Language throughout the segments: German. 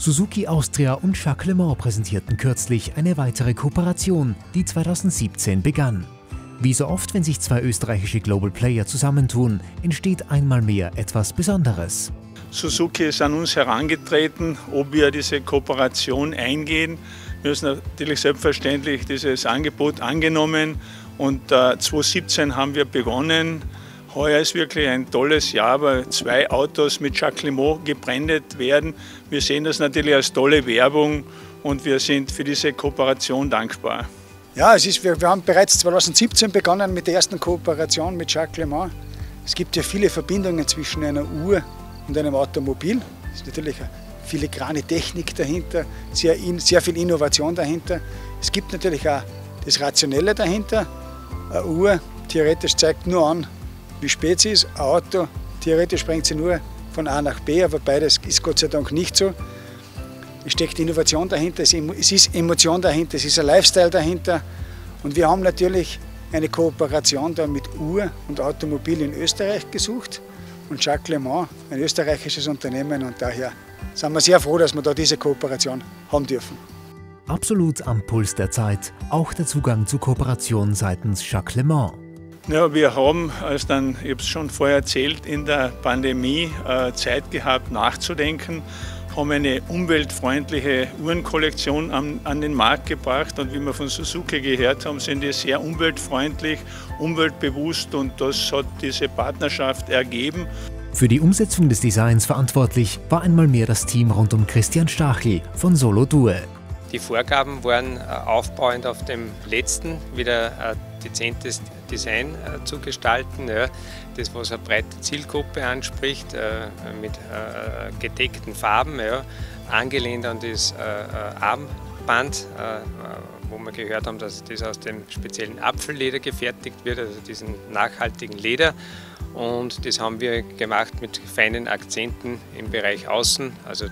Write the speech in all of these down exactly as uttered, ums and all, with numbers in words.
Suzuki Austria und Jacques Lemans präsentierten kürzlich eine weitere Kooperation, die zweitausendsiebzehn begann. Wie so oft, wenn sich zwei österreichische Global Player zusammentun, entsteht einmal mehr etwas Besonderes. Suzuki ist an uns herangetreten, ob wir diese Kooperation eingehen. Wir haben natürlich selbstverständlich dieses Angebot angenommen und äh, zweitausendsiebzehn haben wir begonnen. Heuer ist wirklich ein tolles Jahr, weil zwei Autos mit Jacques Lemans gebrandet werden. Wir sehen das natürlich als tolle Werbung und wir sind für diese Kooperation dankbar. Ja, es ist, wir, wir haben bereits zweitausendsiebzehn begonnen mit der ersten Kooperation mit Jacques Lemans. Es gibt ja viele Verbindungen zwischen einer Uhr und einem Automobil. Es ist natürlich eine filigrane Technik dahinter, sehr, in, sehr viel Innovation dahinter. Es gibt natürlich auch das Rationelle dahinter. Eine Uhr theoretisch zeigt nur an, wie spät sie ist. Ein Auto, theoretisch bringt sie nur von A nach B, aber beides ist Gott sei Dank nicht so. Es steckt Innovation dahinter, es ist Emotion dahinter, es ist ein Lifestyle dahinter. Und wir haben natürlich eine Kooperation da mit Uhr und Automobil in Österreich gesucht. Und Jacques Lemans, ein österreichisches Unternehmen, und daher sind wir sehr froh, dass wir da diese Kooperation haben dürfen. Absolut am Puls der Zeit, auch der Zugang zu Kooperationen seitens Jacques Lemans. Ja, wir haben, als dann, ich habe es schon vorher erzählt, in der Pandemie äh, Zeit gehabt nachzudenken, haben eine umweltfreundliche Uhrenkollektion an, an den Markt gebracht, und wie wir von Suzuki gehört haben, sind die sehr umweltfreundlich, umweltbewusst, und das hat diese Partnerschaft ergeben. Für die Umsetzung des Designs verantwortlich war einmal mehr das Team rund um Christian Stachl von Solo Duo. Die Vorgaben waren aufbauend auf dem letzten, wieder ein dezentes Design zu gestalten, das was eine breite Zielgruppe anspricht, mit gedeckten Farben, angelehnt an das Armband, wo wir gehört haben, dass das aus dem speziellen Apfelleder gefertigt wird, also diesem nachhaltigen Leder. Und das haben wir gemacht mit feinen Akzenten im Bereich Außen, also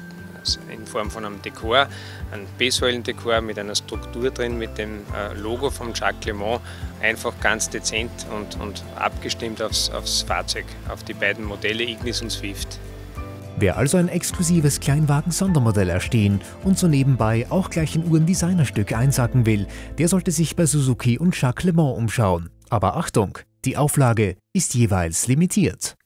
in Form von einem Dekor, einem B-Säulen-Dekor mit einer Struktur drin, mit dem Logo von Jacques Lemans, einfach ganz dezent und, und abgestimmt aufs, aufs Fahrzeug, auf die beiden Modelle Ignis und Swift. Wer also ein exklusives Kleinwagen-Sondermodell erstehen und so nebenbei auch gleich in Uhren-Designerstück einsacken will, der sollte sich bei Suzuki und Jacques Lemans umschauen. Aber Achtung, die Auflage ist jeweils limitiert.